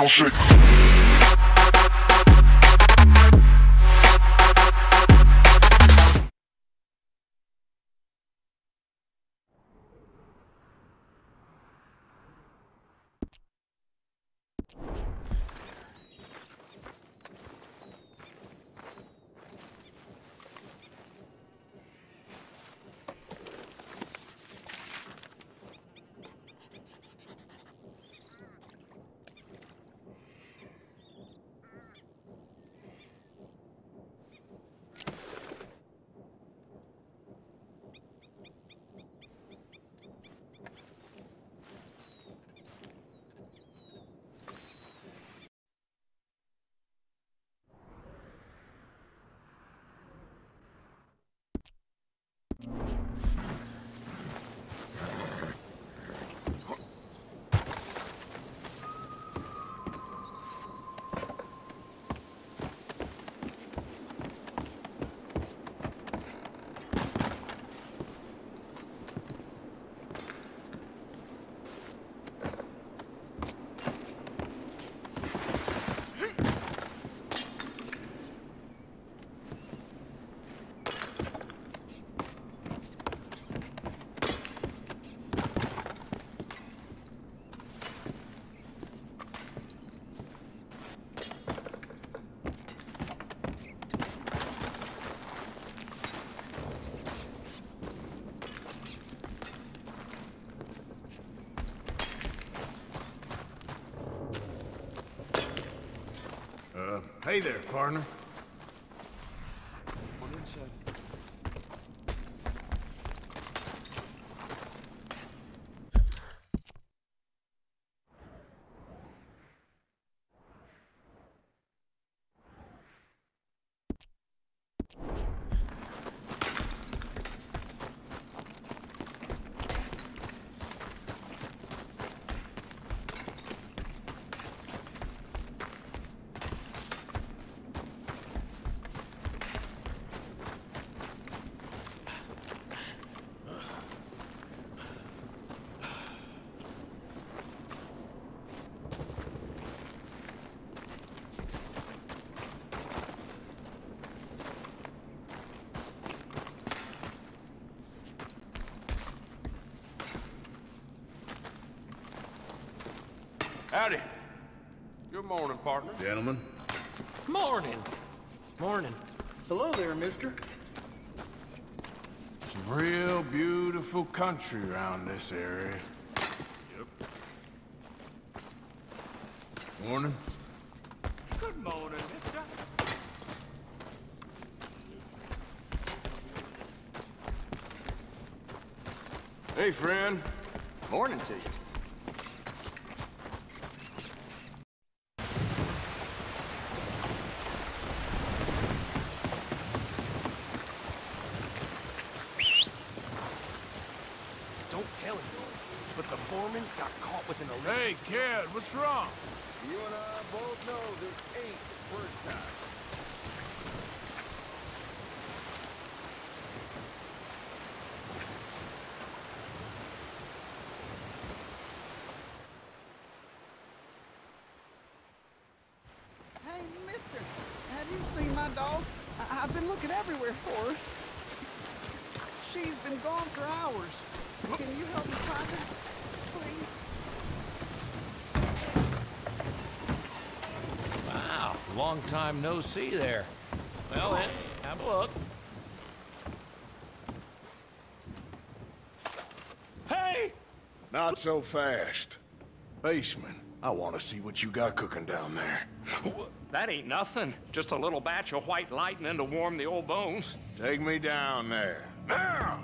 I'll shake. Hey there, partner. Come on inside. Howdy. Good morning, partner. Gentlemen. Morning. Morning. Hello there, mister. Some real beautiful country around this area. Yep. Morning. Good morning, mister. Hey, friend. Morning to you. Hey, kid, what's wrong? You and I both know this ain't the first time. Hey, mister, have you seen my dog? I've been looking everywhere for her. She's been gone for hours. Can you help me find her, please? Long time no see there. Well then, have a look. Hey! Not so fast. Baseman, I want to see what you got cooking down there. That ain't nothing. Just a little batch of white lightning to warm the old bones. Take me down there. Now!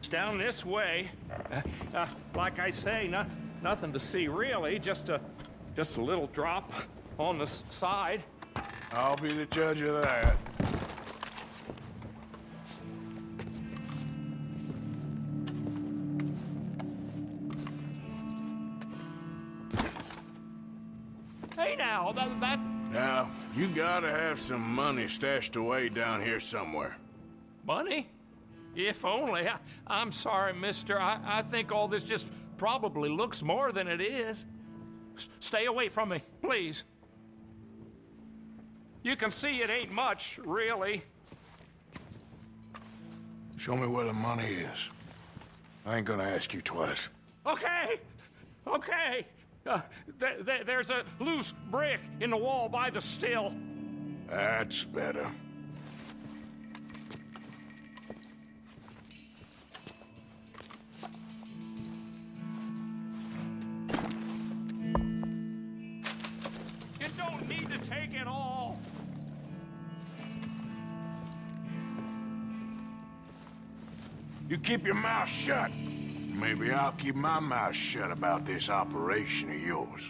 It's down this way. Like I say, nothing to see really, just a little drop on the side. I'll be the judge of that. Hey now, that... Now, you gotta have some money stashed away down here somewhere. Money? If only. I'm sorry, mister. I think all this just probably looks more than it is. Stay away from me, please. You can see it ain't much, really. Show me where the money is. I ain't gonna ask you twice. Okay! Okay! There's a loose brick in the wall by the still. That's better. You don't need to take it all. You keep your mouth shut. Maybe I'll keep my mouth shut about this operation of yours.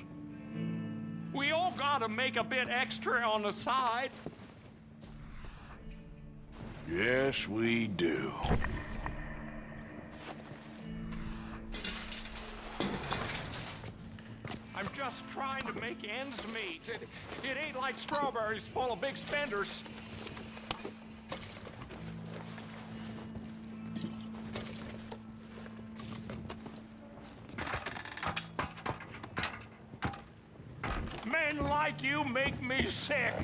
We all gotta make a bit extra on the side. Yes, we do. I'm just trying to make ends meet. It ain't like strawberries full of big spenders. Like you make me sick.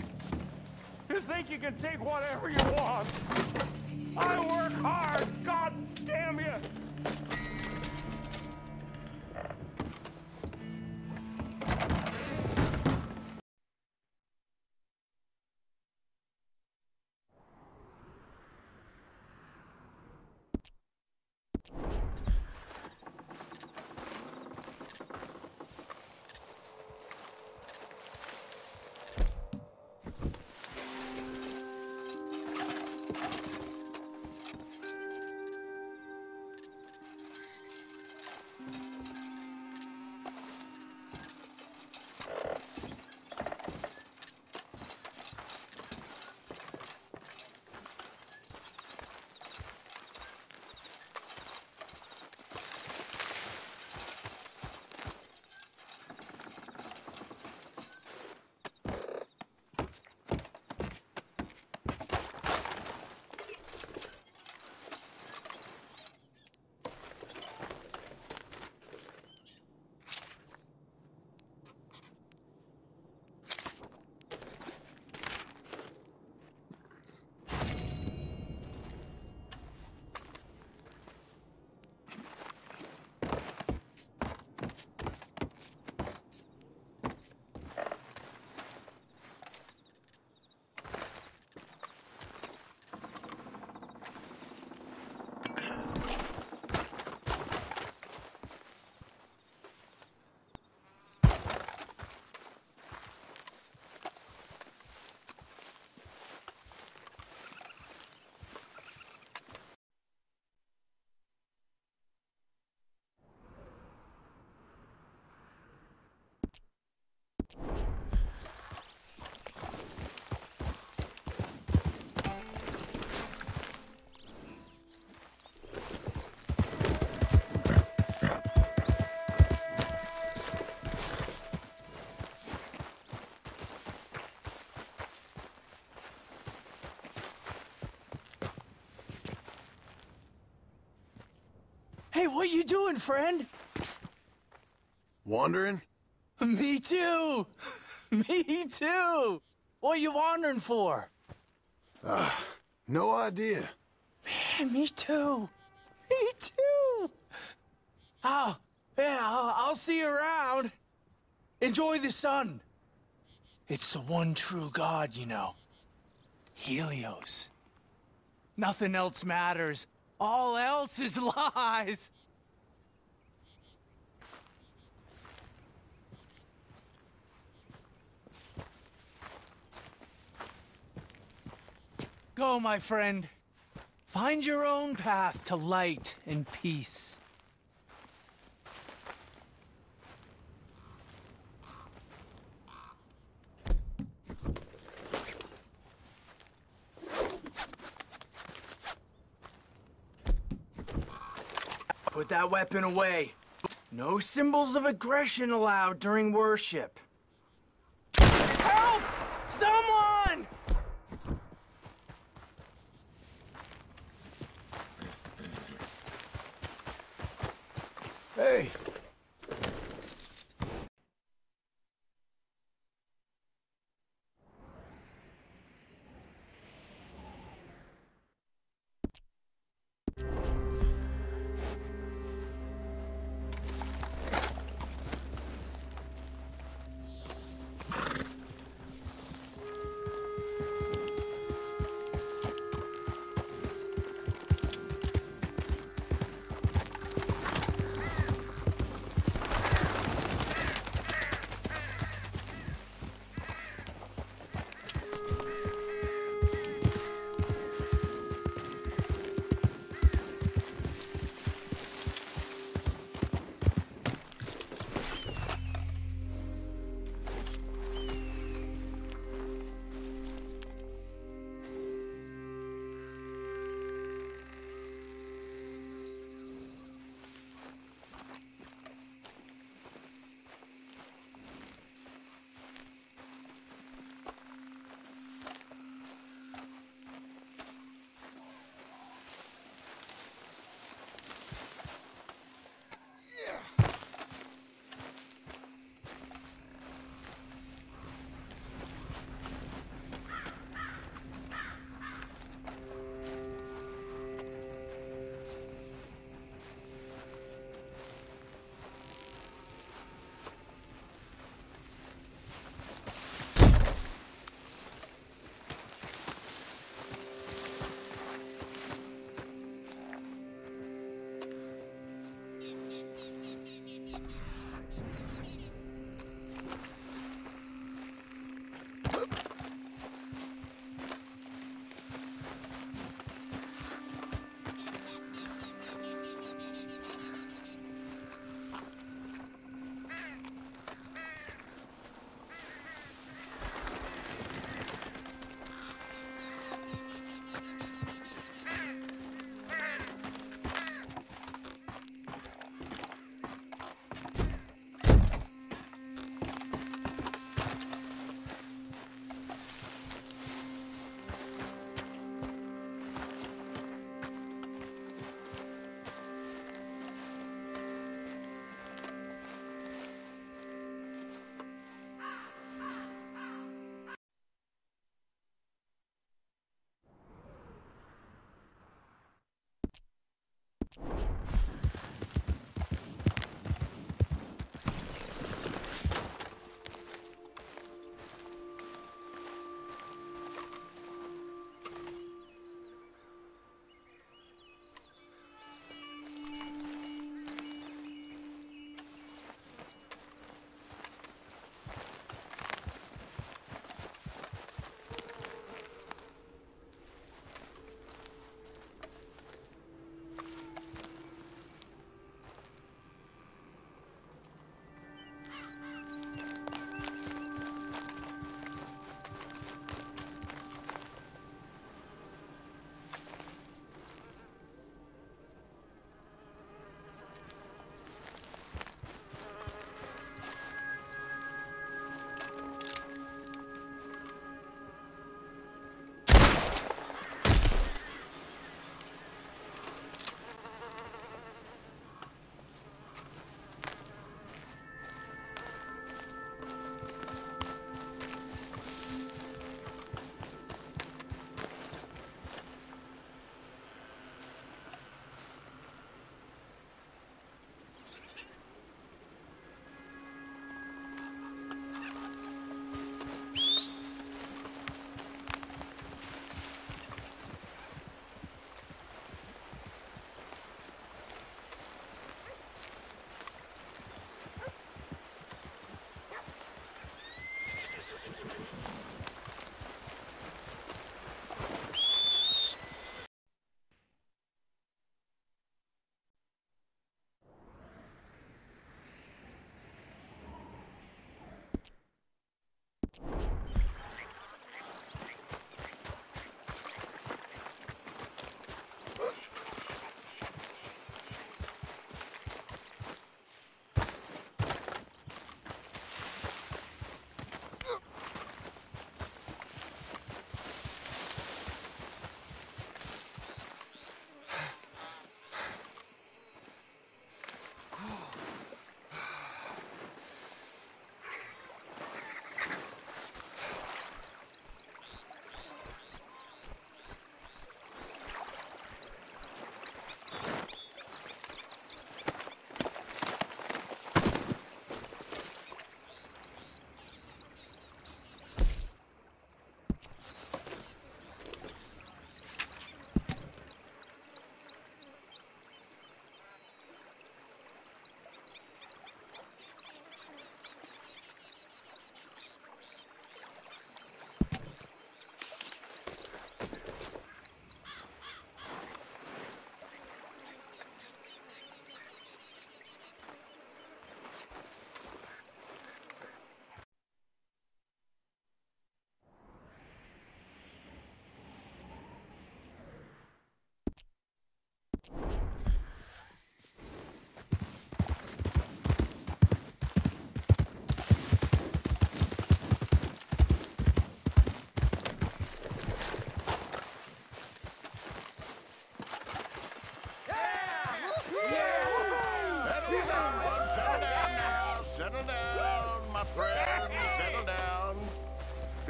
You think you can take whatever you want. I work hard, God damn you. Hey, what you doing, friend? Wandering? Me too! Me too! What you wandering for? No idea. Man, me too. Me too! Oh, yeah, I'll see you around. Enjoy the sun. It's the one true god, you know. Helios. Nothing else matters. All else is lies. Go, my friend. Find your own path to light and peace. Put that weapon away. No symbols of aggression allowed during worship. Someone! Hey!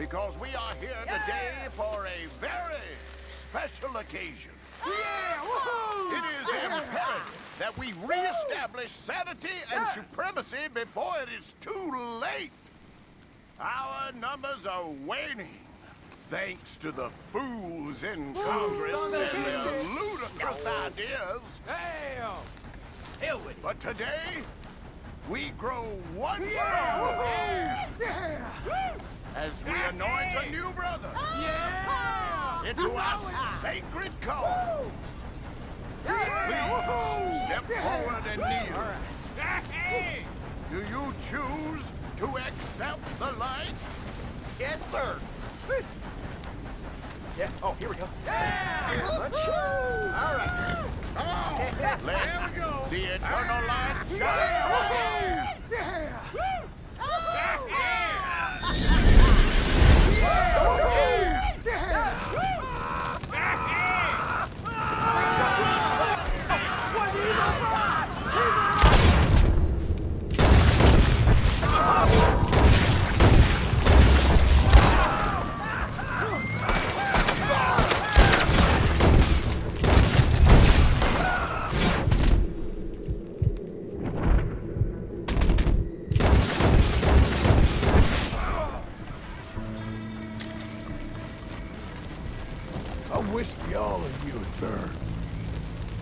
because we are here today for a very special occasion. Yeah! Woohoo! It is imperative that we reestablish sanity and supremacy before it is too late. Our numbers are waning, thanks to the fools in Congress and their ludicrous ideas. But today, we grow once more as we anoint a new brother into our sacred cause. Please step forward and kneel. Do you choose to accept the light? Yes, sir. Oh, here we go. All right. There we go. The eternal light shines. I wish the all of you had burned.